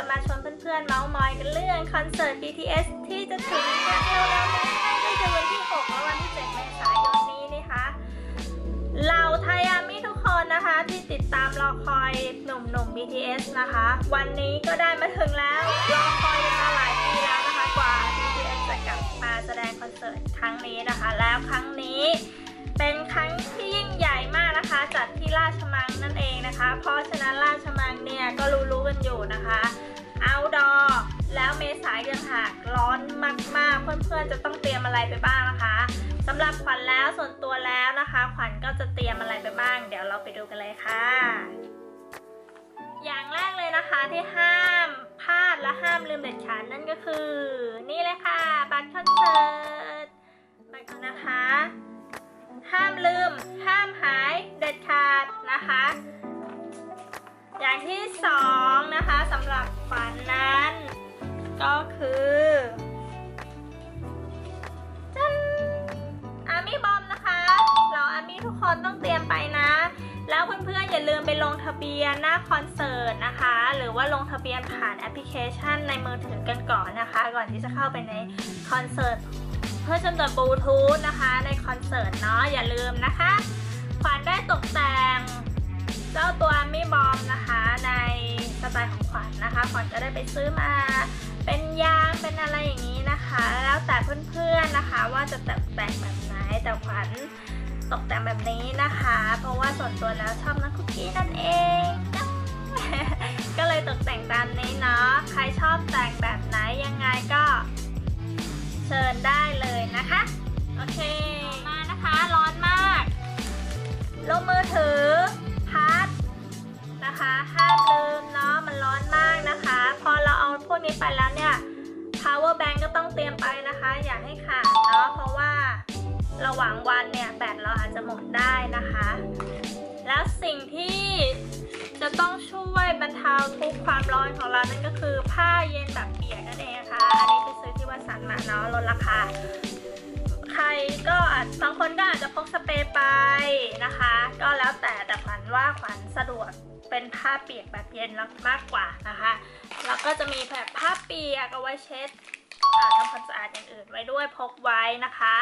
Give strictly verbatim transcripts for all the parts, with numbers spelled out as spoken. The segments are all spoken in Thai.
จะมาชวนเพื่อนๆเมาส์มอยกันเรื่องคอนเสิร์ต บี ที เอส ที่จะถึงกันเร็วๆนี้ก็คือวันที่หกและวันที่เจ็ดเมษายนนี้นะคะเหล่าไทยอาร์มี่ทุกคนนะคะที่ติดตามรอคอยหนุ่มๆ บี ที เอส นะคะวันนี้ก็ได้มาถึงแล้วรอคอยมาหลายปีแล้วนะคะกว่า บี ที เอส จะกลับมาแสดงคอนเสิร์ตครั้งนี้นะคะแล้วครั้งนี้เป็นครั้งที่ยิ่งใหญ่มากนะคะจัดที่ราชมังนั่นเองนะคะเพราะฉะนั้นราชมังเนี่ยก็รู้ๆกันอยู่นะคะเอาดอแล้วเมษายนหากร้อนมากๆเพื่อนๆจะต้องเตรียมอะไรไปบ้างนะคะสำหรับขวัญแล้วส่วนตัวแล้วนะคะขวัญก็จะเตรียมอะไรไปบ้างเดี๋ยวเราไปดูกันเลยค่ะอย่างแรกเลยนะคะที่ห้ามพลาดและห้ามลืมเด็ดขาดนั่นก็คือนี่เลยค่ะบัตรคอนเสิร์ตบัตรกันนะคะห้ามลืมห้ามหายเด็ดขาดนะคะอย่างที่สองนะคะสำหรับขวัญนั้นก็คือจันอาร์มี่บอมนะคะเราอาร์มี่ทุกคนต้องเตรียมไปนะแล้วเพื่อนๆอย่าลืมไปลงทะเบียนหน้าคอนเสิร์ตนะคะหรือว่าลงทะเบียนผ่านแอปพลิเคชันในมือถือกันก่อนนะคะก่อนที่จะเข้าไปในคอนเสิร์ตเพื่อจำนวนบลูทูธนะคะในคอนเสิร์ตเนาะอย่าลืมนะคะขวัญได้ตกแต่งเจ้าตัวอาร์มี่บอมนะคะในสไตล์ของขวัญนะคะขวัญก็ได้ไปซื้อมาเป็นยางเป็นอะไรอย่างนี้นะคะแล้วแต่เพื่อนๆนะคะว่าจะตกแต่งแบบไหนแต่ขวัญตกแต่งแบบนี้นะคะเพราะว่าส่วนตัวแล้วชอบน้ำคุกกี้นั่นเองก็เลยตกแต่งตามนี้เนาะใครชอบแต่งแบบไหนยังไงก็เชิญได้เลยนะคะโอเคมานะคะร้อนมากลงมือถือพัดนะคะห้ามลืมเนาะมันร้อนมากนะคะพอเราเอาพวกนี้ไปแล้วเนี่ย power bank ก็ต้องเตรียมไปนะคะอย่าให้ขาดเนาะเพราะว่าระหว่างวันเนี่ยแบตเราอาจจะหมดได้นะคะแล้วสิ่งที่จะต้องช่วยบรรเทาทุกความร้อนของเรานั่นก็คือผ้าเย็นแบบเปียกนั่นเองนะคะอันนี้ไปซื้อที่วัดสันมาเนาะลดราคาใครก็อาจบางคนก็อาจจะพกสเปรย์ไปนะคะก็แล้วแต่แต่ขวัญว่าขวัญสะดวกเป็นผ้าเปียกแบบเย็นมากกว่านะคะแล้วก็จะมีแบบผ้าเปียกเอาไว้เช็ดทำความสะอาดอย่างอื่นไว้ด้วยพกไว้นะคะ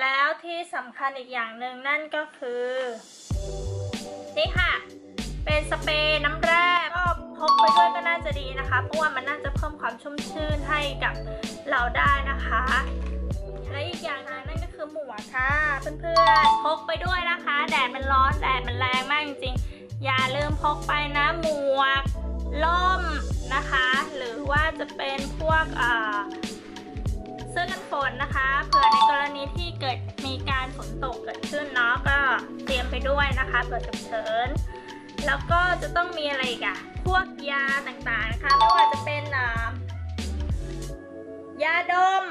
แล้วที่สำคัญอีกอย่างหนึ่งนั่นก็คือนี่ค่ะเป็นสเปรย์น้ำแร่ก็พกไปด้วยก็น่าจะดีนะคะเพราะว่ามันน่าจะเพิ่มความชุ่มชื่นให้กับเราได้นะคะและอีกอย่างนึงนั่นก็คือหมวกค่ะเพื่อนๆพกไปด้วยนะคะแดดมันร้อนแดดมันแรงมากจริงๆอย่าลืมพกไปนะหมวกล่มนะคะหรือว่าจะเป็นพวกเอ่อเสื้อกันฝนนะคะเผื่อในกรณีที่เกิดมีการฝนตกเกิดขึ้นเนาะก็เตรียมไปด้วยนะคะเผื่อฉุกเฉินแล้วก็จะต้องมีอะไรอีกอะพวกยาต่างๆนะคะไม่ว่าจะเป็นเอ่อยาดม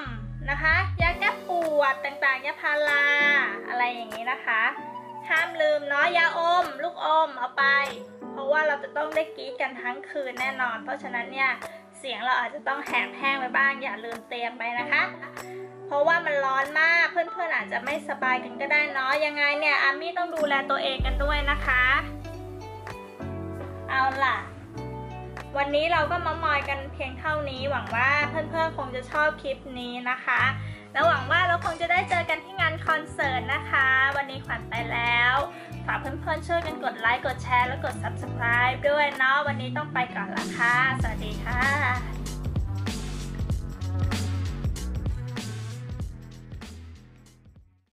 นะคะยาแก้ปวดต่างๆยาพาราอะไรอย่างนี้นะคะห้ามลืมเนาะยาอมลูกอมเอาไปเพราะว่าเราจะต้องได้กรี๊ดกันทั้งคืนแน่นอนเพราะฉะนั้นเนี่ยเสียงเราอาจจะต้องแหบแห้งไปบ้างอย่าลืมเตรียมไปนะคะเพราะว่ามันร้อนมากเพื่อนๆอาจจะไม่สบายกันก็ได้เนาะยังไงเนี่ยอาร์มี่ต้องดูแลตัวเองกันด้วยนะคะเอาล่ะวันนี้เราก็มามอยกันเพียงเท่านี้หวังว่าเพื่อนๆคงจะชอบคลิปนี้นะคะแล้วหวังว่าเราคงจะได้เจอกันที่งานคอนเสิร์ตนะคะวันนี้ขวัญไปแล้วฝากเพื่อนๆช่วยกันกดไลค์กดแชร์และกด ซับสไครบ์ ด้วยเนาะวันนี้ต้องไปก่อนละค่ะสวัสดีค่ะ